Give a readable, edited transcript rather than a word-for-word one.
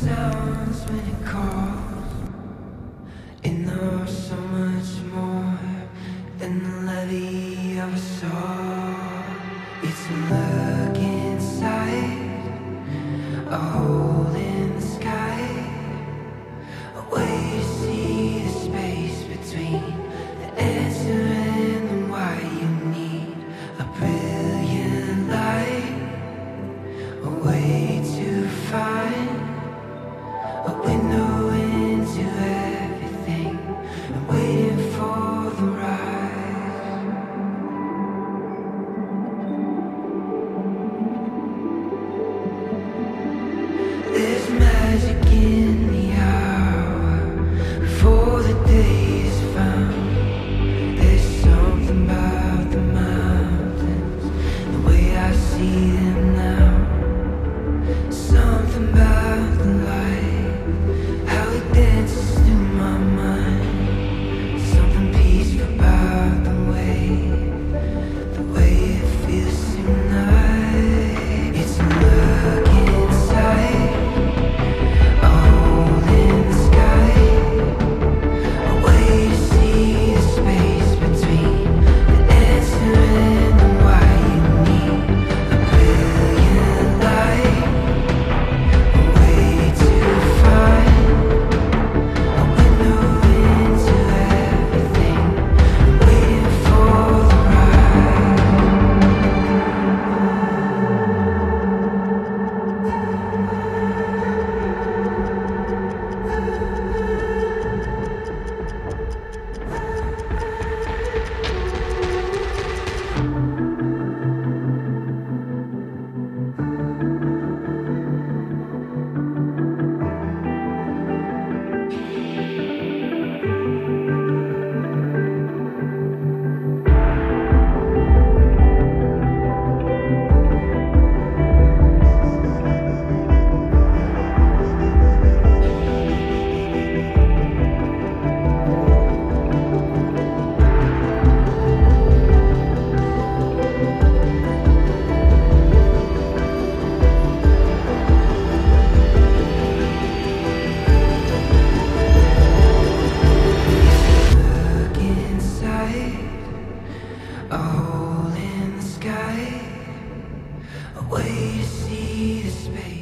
sounds when it calls. It knows so much more than the levy of a soul. It's a look inside, a hole in the sky, a way to see the space between the answer and the why. You need a brilliant light, a way to find a window into everything. I'm waiting for the rise. There's magic in the hour before the day is found. There's something about the mountains, the way I see them now. Something about the light, dances through my mind. Something peaceful about the way it feels tonight. It's a look inside, a hole in the sky, a way to see the space between the answer and the why. You need a brilliant light, a way to find a hole in the sky, a way to see the space.